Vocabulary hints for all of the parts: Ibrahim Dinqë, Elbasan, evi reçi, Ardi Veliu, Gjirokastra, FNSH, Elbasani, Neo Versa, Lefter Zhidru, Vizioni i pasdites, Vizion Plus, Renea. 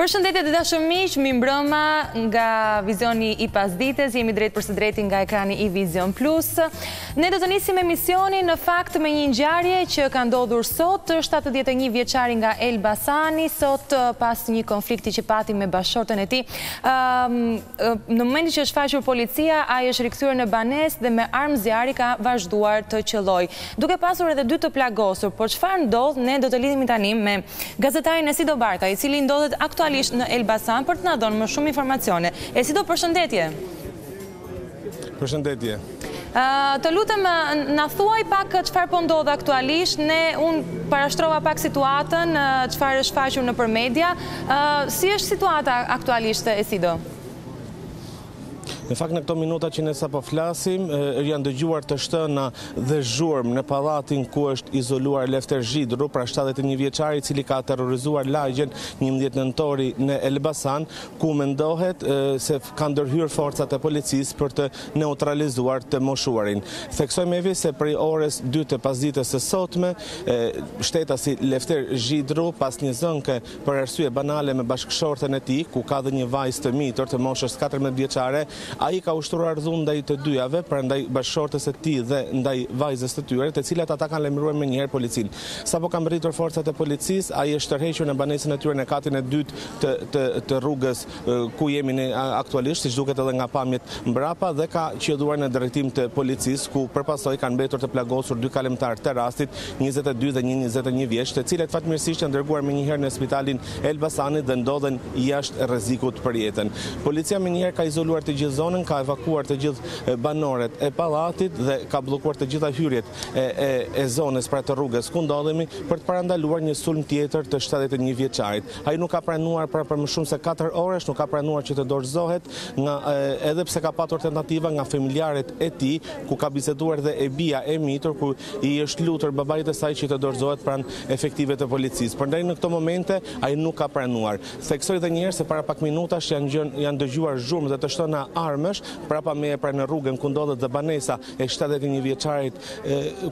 Përshëndetje të dashur miq, mi mbrëma nga vizioni I pasdites, jemi drejt për së drejti nga ekrani I Vizion Plus. Ne do të nisim emisionin në fakt me një ngjarje që ka ndodhur sot, 71 vjeçari nga Elbasani, sot pas një konflikti që pati me bashortën e tij. Në momentin që është shfaqur policia, ai është rikthyer në banesë dhe me armë zjarri ka vazhduar të qellojë, duke pasur edhe dy të plagosur. Por çfarë ndodh, ne do të lidhemi tani me gazetarin Ardi Veliu, I cili ndodhet aktualisht në Elbasan për të na dhënë më shumë informacione. Ardi, përshëndetje. Përshëndetje. Të lutem, na thuaj pak çfarë po ndodh aktualisht. Unë parashtrova pak situatën, çfarë është shfaqur nëpër media. Si është situata aktualisht, Ardi? Në fakt në këto minuta që ne sapo flasim, janë dëgjuar të shtëna dhe zhurmë në pallatin ku është izoluar Lefter Zhidru, pra 71 vjeçari I cili ka terrorizuar lagjen 11 nëntori në Elbasan, ku mendohet se kanë ndërhyer forcat e policisë për të neutralizuar të moshuarin. Theksojmë edhe se prej orës 2 të pasdites së sotme, shtetasi Lefter Zhidru pas një zënke për arsye banale me bashkëshorten e tij, ku ka dhe një vajzë të mitur të moshës 14 vjeçare, ai ka ushtruar dhunë ndaj të dyjave, prandaj bashkëshortes së tij dhe ndaj vajzës së tyre, të cilat ata kanë lajmëruar më njëherë policinë. Sapo kanë mbërritur forcat e policisë, ai është tërhequr në banesën e tyre në katin e dytë të rrugës ku jemi ne aktualisht, siç duket edhe nga pamjet mbrapa, dhe ka qelluar në drejtim të policisë, ku përpasoj kanë mbetur të plagosur dy kalimtarë të rastit, 22 dhe 21 vjeç, të cilët fatmirësisht janë dërguar më njëherë në spitalin Elbasanit dhe ndodhen jashtë rrezikut për jetën. Policia më njëherë ka izoluar të gjithë zonën, ka evakuar të gjithë banorët e pallatit dhe ka bllokuar të gjitha hyrjet e zonës, pra të rrugës ku ndodhemi, për të parandaluar një sulm tjetër të 71 vjeçarit. Ai nuk ka pranuar për më shumë se 4 orësh, nuk ka pranuar që të dorëzohet, edhe pse ka patur tentativa nga familjarët e tij, ku ka biseduar dhe e bija e mitur, ku I është lutur babait e saj që të dorëzohet pranë efektive të policisë. Prandaj në këto momente ai nuk ka pranuar. Theksoj edhe një herë se para pak minutash janë dëgjuar zhurmë dhe të shtona armësh, prapa meje pra në rrugën ku ndodhet dhe banesa e 71 vjeçarit,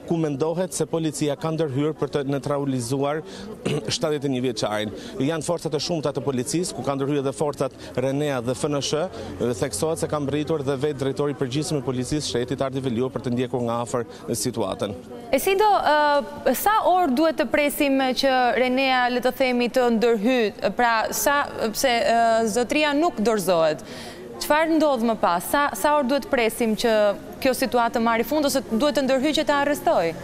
ku mendohet se policia ka ndërhyer për të neutralizuar 71 vjeçarin. Janë forcat e shumta të policisë, ku kanë ndërhyer dhe forcat Renea dhe FNSH, theksohet se ka mbërritur dhe vetë drejtori I përgjithshëm I policisë shtetit Ardi Veliu për të ndjekur nga afër situatën. Ardi, sa orë duhet të presim që Renea, le të themi, të ndërhyjë, pra sa pse zotëria nuk dorëzohet? Çfarë ndodh më pas? Sa orë duhet presim që kjo situatë marrë fund ose duhet të ndërhyjë që ta arrestojë?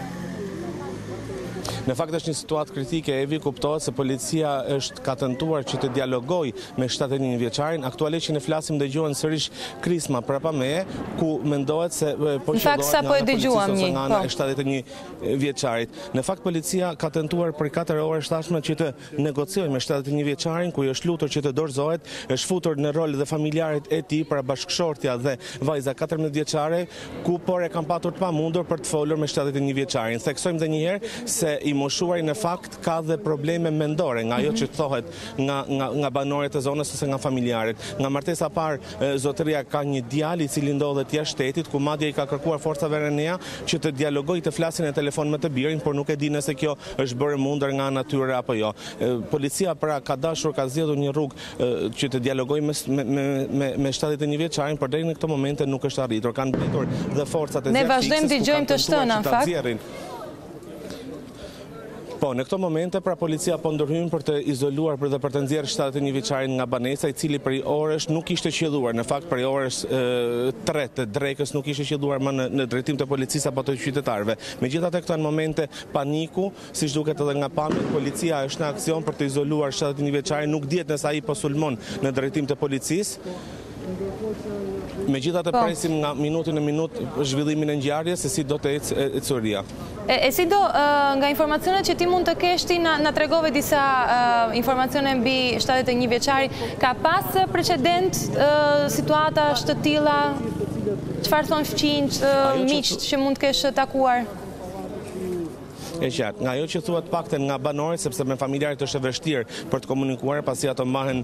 Në fakt është një situatë kritike, Evi, kuptohet se policia është ka tentuar që të dialogoj me 71 vjeçarin. Aktualisht që ne flasim dëgjohen sërish krisma prapa meje, ku mendohet se po qellohet nga policisë ose nga ana e 71 vjeçarit. Në fakt policia ka tentuar për 4 orë tashmë që të negociojë me 71 vjeçarin, ku I është lutur që të dorëzohet, është futur në rol dhe familjarët e tij, pra bashkëshortja dhe vajza 14 vjeçare, ku por e kanë patur të pamundur për të folur me 71 vjeçarin. Theksojmë edhe një herë se moshuari në fakt ka dhe probleme mendore nga ajo që thohet nga banorët e zonës ose nga familjarët. Nga martesa parë, zotëria ka një djalë I cili ndodhet jashtë shtetit, ku madje I ka kërkuar forcave Renea që të dialogojë, të flasin në telefon me të birin, por nuk e di nëse kjo është bërë mundur nga ana e tyre apo jo. Policia pra ka dashur, ka zgjedhur një rrugë që të dialogojë me 71 vjeçarin, por deri në këtë moment nuk është arritur. Kanë mbetur dhe forcat e zjarrit. Po, në këto momente, pra policia po ndërhyn për të izoluar dhe për të nxjerrë 71 vjeçarin nga banesa, I cili prej orësh nuk ishte qelluar. Në fakt, prej orës 3 të drekës nuk ishte qelluar më në drejtim të policisë apo të qytetarëve. Megjithatë, këto janë momente paniku, siç duket edhe nga pamjet, policia është në aksion për të izoluar 71 vjeçarin, nuk dihet nëse ai po sulmon në drejtim të policisë. Megjithatë, presim nga minutë në minutë zhvillimin e ngjarjes se si do të ecë ecuria. Ardi, nga informacionet që ti mund të kesh, ti na tregove disa informacione mbi 71 vjeçari, ka pas precedent situata të tilla? Çfarë thonë fëmijët, miqtë që mund të kesh takuar? e gjatë. Nga ajo që thuhet paktën nga banorët, sepse me familjarët është e vështirë për të komunikuar, pasi ato mbahen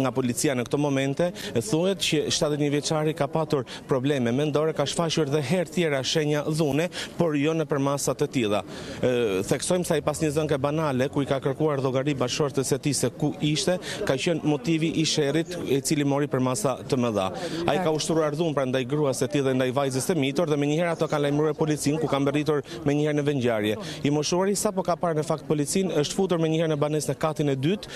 nga policia në këto momente, thuhet që 71 vjeçari ka patur probleme mendore, ka shfaqur edhe herë tjera shenja dhune, por jo nëpër masa të tilla. Theksojmë se ai pas një zënke banale ku i ka kërkuar llogari bashkëshortes së tij se ku ishte, ka qenë motivi i sherrit i cili mori për masa të mëdha. Ai ka ushtruar dhunë prandaj gruas së tij dhe ndaj vajzës së mitur dhe menjëherë ato kanë lajmëruar policin ku kanë mbërritur menjëherë në vendngjarje. I moshuari sapo ka parë në fakt policin është futur menjëherë në banesë në katin e dytë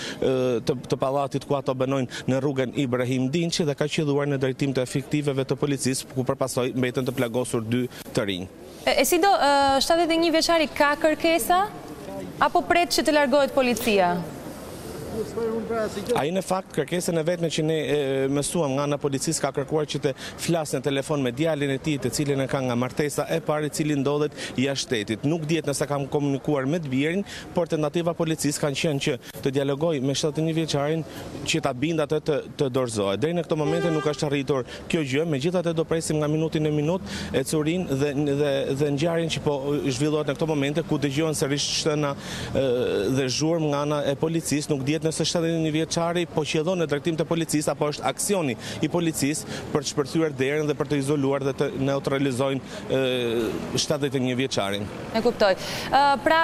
të pallatit ku ato banojnë në rrugën Ibrahim Dinqë dhe ka qelluar në drejtim të efektiveve të policisë ku përpasoi mbetën të plagosur dy të rinj. E si do 71 vjeçari ka kërkesa apo pret që të largohet policia? Ai në fakt kërkesën e vetme që ne mësuam nga ana policisë ka kërkuar që të flasë në telefon me djalin e tij, të cilin e ka nga martesa e parë, i cili ndodhet jashtë shtetit. Nuk dihet nëse kanë komunikuar me të birin, por tentativa policisë kanë qenë që të dialogojë me 71 vjeçarin që ta bindë atë të dorëzohet. Deri në këtë moment nuk është arritur kjo gjë, megjithatë do presim nga minuti në minutë ecurin dhe ngjarjen që po zhvillohet në këtë moment ku dëgjohen sërish shtëna dhe zhurmë nga ana e policisë, nuk dihet nëse 71 vjeçari po qellon në drejtim të policisë apo është aksioni i policisë për të shpërthyer derën dhe për të izoluar dhe të neutralizojnë 71 vjeçarin. E kuptoj. Pra,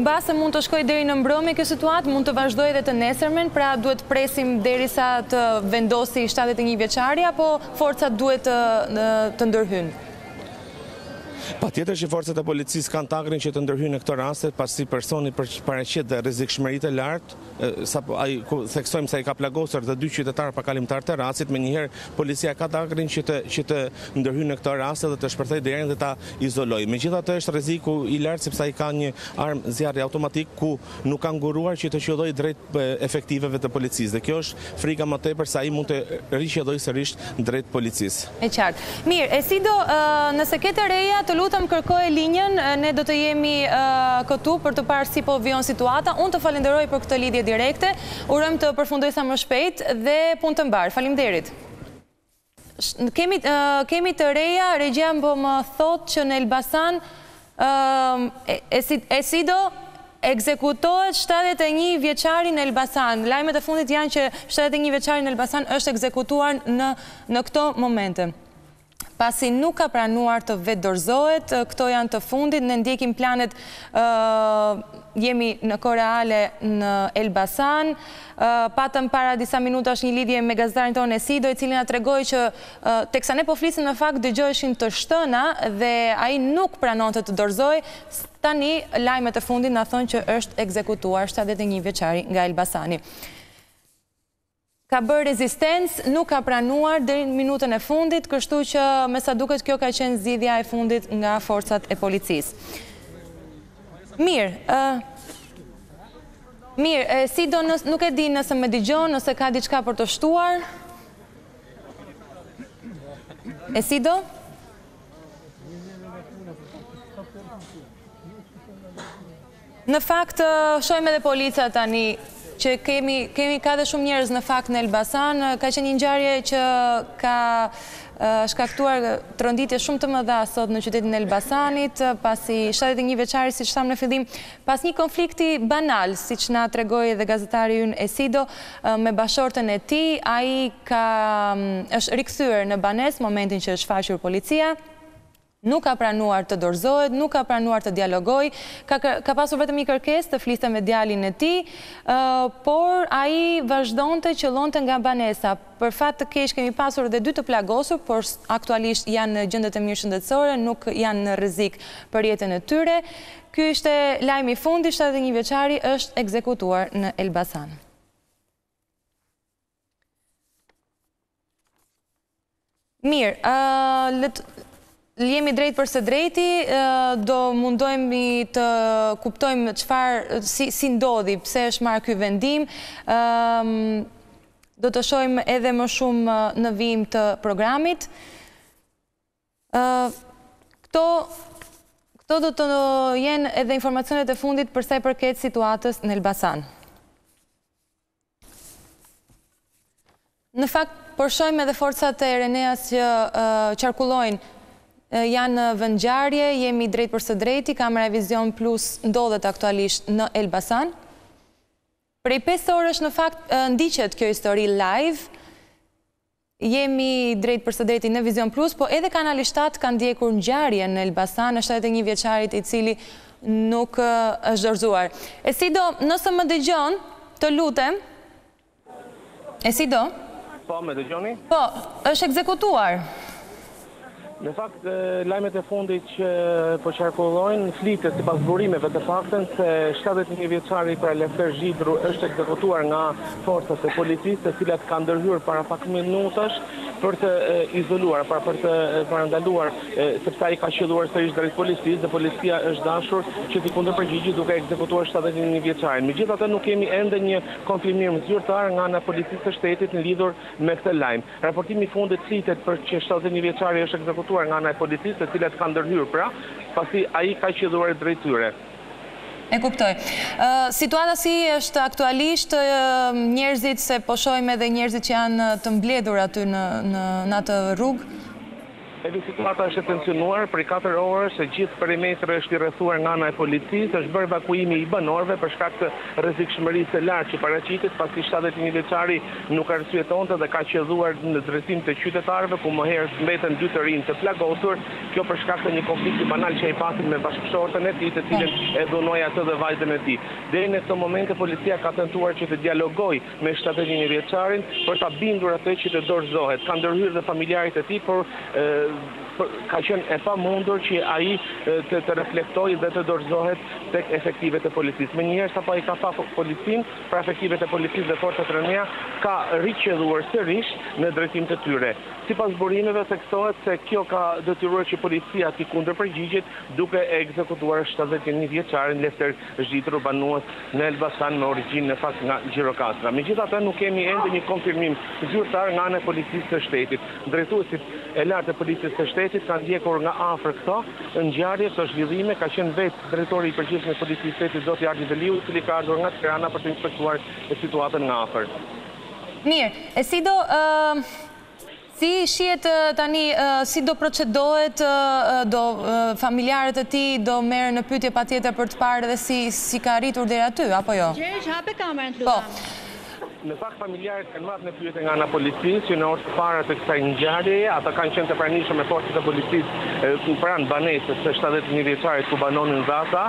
mbase mund të shkojë deri në mbrëmje kjo situatë, mund të vazhdojë edhe të nesërmen, pra duhet të presim derisa të vendosi 71 vjeçari apo forcat duhet të ndërhyjnë? Patjetër që forcat e policisë kanë takrin që të ndërhyjnë në këtë rast, pasi personi paraqet dhe rrezikshmëritë e lartë, sapo ai theksojmë se ai ka plagosur dhe dy qytetarë pakalimtar të rastit, menjëherë policia ka takrin që të ndërhyjnë në këtë rast dhe të shpërthejë derën dhe ta izolojë. Megjithatë është rreziku i lartë sepse ai ka një armë zjarri automatik ku nuk ka nguruar që të qellojë drejt efektiveve të policisë. Dhe kjo është frika më tepër se ai mund të riqellojë sërish drejt policisë. E qartë. Mirë, e si do nëse ke të reja të lutëm kërkoj linjen, ne do të jemi këtu për të parë si po vion situata. Unë të falenderoj për këtë lidhje direkte, urojmë të përfundoj sa më shpejt dhe punë të mbar. Faleminderit. Kemi të reja, regjia më më thot që në Elbasan e si do ekzekutohet 71 vjeçari në Elbasan. Lajmet e fundit janë që 71 vjeçari në Elbasan është ekzekutuar në këto momente. Pasi nuk ka pranuar të vetëdorëzohet, këto janë të fundit, ne ndjekim planet, jemi në kohë reale në Elbasan, patëm para disa minutash një lidhje me gazetarin tonë Esido, i cili na tregoi që teksa ne po flisim në fakt dëgjoheshin të shtëna dhe ai nuk pranonte të dorëzohej. Tani lajmet e fundit na thonë që është ekzekutuar 71 vjeçari nga Elbasani. Ka bërë rezistencë, nuk ka pranuar deri në minutën e fundit, kështu që me sa duket kjo ka qenë zgjidhja e fundit nga forcat e policisë. Mirë, si do nuk e di nëse më dëgjon ose ka diçka për të shtuar? E si do? Në fakt, shohim edhe policia tani që kemi ka dhe shumë njerëz në fakt në Elbasan, ka qenë një ngjarje që ka shkaktuar tronditje shumë të mëdha sot në qytetin e Elbasanit, pasi 71 vjeçari, siç thamë në fillim, pas një konflikti banal, siç na tregoi edhe gazetari ynë Esido, me bashortën e tij, ai është rikthyer në banesë momentin që është shfaqur policia. Nuk ka pranuar të dorëzohet, nuk ka pranuar të dialogoj, ka pasur vetëm një kërkesë të fliste me djalin e tij, por ai vazhdonte të qëllonte nga banesa. Për fat të keq kemi pasur edhe dy të plagosur, por aktualisht janë në gjendje të mirë shëndetësore, nuk janë në rrezik për jetën e tyre. Ky ishte lajmi i fundit, 71 vjeçari është ekzekutuar në Elbasan. Mirë, jemi drejt për së drejti, do mundojmë të kuptojmë çfarë si ndodhi, pse është marrë ky vendim. Do të shohim edhe më shumë në vijim të programit. Këto do të jenë edhe informacionet e fundit për sa i përket situatës në Elbasan. Në fakt, po shohim edhe forcat e Reneas që qarkullojnë janë vëngjarje, jemi drejt për së drejti, kamera Vizion Plus ndodhet aktualisht në Elbasan. Prej 5 orësh në fakt ndiqet kjo histori live, jemi drejt për së drejti në Vizion Plus, po edhe kanali 7 kanë ndjekur ngjarjen në Elbasan, është edhe një vjeçarit i cili nuk është dorëzuar. Esido, nëse më dëgjon, të lutem. Esido? Po, më dëgjoni? Po, është ekzekutuar. Në fakt, lajmet e fundit që po qarkullojnë flitet sipas burimeve të faktën se 71 vjeçari pra Lefter Zhidru është ekzekutuar nga forcat e policisë, të cilat kanë ndërhyrë para pak minutash për të izoluar, për të parandaluar, sepse ai ka qelluar sërish drejt policisë dhe policia është dashur që t'i kundërpërgjigjet duke ekzekutuar 71 vjeçarin. Megjithatë nuk kemi ende një konfirmim zyrtar nga ana policisë së shtetit në lidhur me këtë lajm. Raportimi i fundit flitet për që 71 vjeçari është ekzekutuar nga ana e policisë, të cilat kanë ndërhyrë pra, pasi ai ka qelluar drejt tyre. E kuptoj. Situata si është aktualisht, njerëzit se po shohim edhe njerëzit që janë të mbledhur aty në atë rrugë? Edhe situata është tensionuar, prej 4 orësh gjithë perimetri është i rrethuar nga ana e policisë, është bërë evakuimi i banorëve për shkak të rrezikshmërisë së lartë që paraqitet, pasi 71 vjeçari nuk arsyetonte dhe ka qelluar në drejtim të qytetarëve, ku më herët mbeten dy të rinj të plagosur, kjo për shkak të një konflikti banal që ai pati me bashkëshorten e tij, të cilën e dhunoi atë dhe vajzën e tij. Deri në këtë moment policia ka tentuar që të dialogojë me 71 vjeçarin për ta bindur atë që të dorëzohet. Kanë ndërhyrë dhe familjarët e tij, por ka qenë e pamundur që ai të reflektojë dhe të dorëzohet tek efektivet e policisë. Menjëherë sapo ai ka pasur policin, pra efektivet e policisë dhe forcat Renea ka riqelluar sërish në drejtim të tyre. Sipas burimeve theksohet se kjo ka detyruar që policia t'i kundërpërgjigjet duke e ekzekutuar 71 vjeçarin Lefter Zhidru, banues në Elbasan me origjinë në fakt nga Gjirokastra. Megjithatë nuk kemi ende një konfirmim zyrtar nga ana e policisë së shtetit. Drejtuesit e lartë të policisë së shtetit kanë ndjekur nga afër këto ngjarje, këto zhvillime, ka qenë vetë drejtori i përgjithshëm i policisë së shtetit zoti Ardi Veliu, i cili ka ardhur nga Tirana për të inspektuar situatën nga afër. Mirë, Esido, si shihet tani, si do procedohet, do familjarët e tij do merren në pyetje patjetër për të parë dhe si ka arritur deri aty apo jo? Gjergj, hape kamerën, lutem. Në fakt familjarët kanë marrë në pyetje nga ana e policisë, që në orë të para të kësaj ngjarjeje ata kanë qenë të pranishëm me forcat e policisë pranë banesës së 71 vjeçarit ku banonin dhe ata.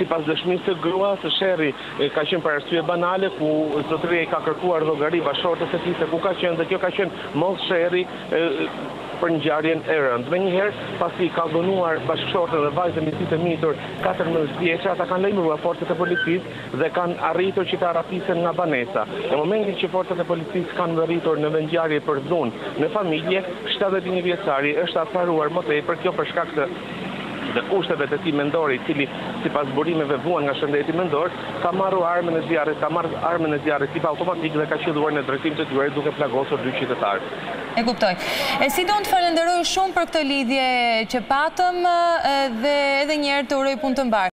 Sipas dëshmisë së gruas, sherrri ka qenë për arsye banale, ku zotëria i ka kërkuar llogari bashortës së tij se ku ka qenë, dhe kjo ka qenë mos sherrri për ngjarjen e rëndë. Menjëherë, pasi ka dhunuar bashkëshorten dhe vajzën e tij të mitur 14 vjeç, ata kanë lajmëruar forcat e policisë dhe kanë arritur që ta rapisen nga banesa. Në momentin që forcat e policisë kanë ndërritur në ngjarje për dhunë në familje, 71 vjeçari është afaruar më tepër, kjo për shkak të kushteve të tij mendore, i cili sipas burimeve vuan nga shëndeti mendor, ka marrë armën e zjarrit, tip automatik dhe ka qelluar në drejtim të tyre duke plagosur dy qytetarë. E kuptoj. Sidon, të falenderoj shumë për këtë lidhje që patëm dhe edhe një herë të uroj punë të mbar.